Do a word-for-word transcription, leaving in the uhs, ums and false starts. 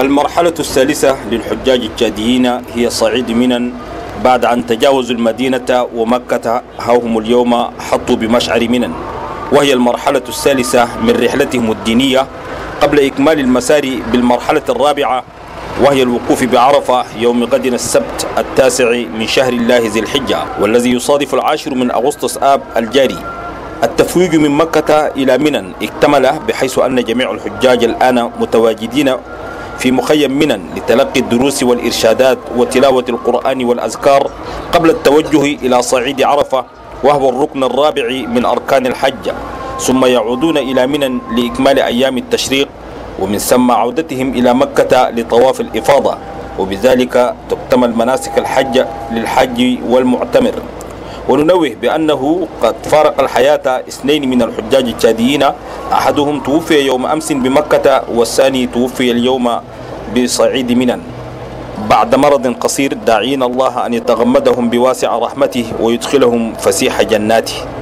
المرحلة الثالثة للحجاج التشاديين هي صعيد منى بعد أن تجاوزوا المدينة ومكة، ها هم اليوم حطوا بمشعر منى، وهي المرحلة الثالثة من رحلتهم الدينية قبل إكمال المسار بالمرحلة الرابعة، وهي الوقوف بعرفة يوم غد السبت التاسع من شهر الله ذي الحجة، والذي يصادف العاشر من أغسطس آب الجاري. التفويج من مكة إلى منى اكتمل بحيث أن جميع الحجاج الآن متواجدين في مخيم منى لتلقي الدروس والإرشادات وتلاوة القرآن والأذكار قبل التوجه إلى صعيد عرفة، وهو الركن الرابع من أركان الحج، ثم يعودون إلى منى لإكمال أيام التشريق، ومن ثم عودتهم إلى مكة لطواف الإفاضة، وبذلك تكتمل مناسك الحج للحج والمعتمر. وننوه بأنه قد فارق الحياة اثنين من الحجاج التشاديين، أحدهم توفي يوم أمس بمكة والثاني توفي اليوم بصعيد منى بعد مرض قصير، داعين الله أن يتغمدهم بواسع رحمته ويدخلهم فسيح جناته.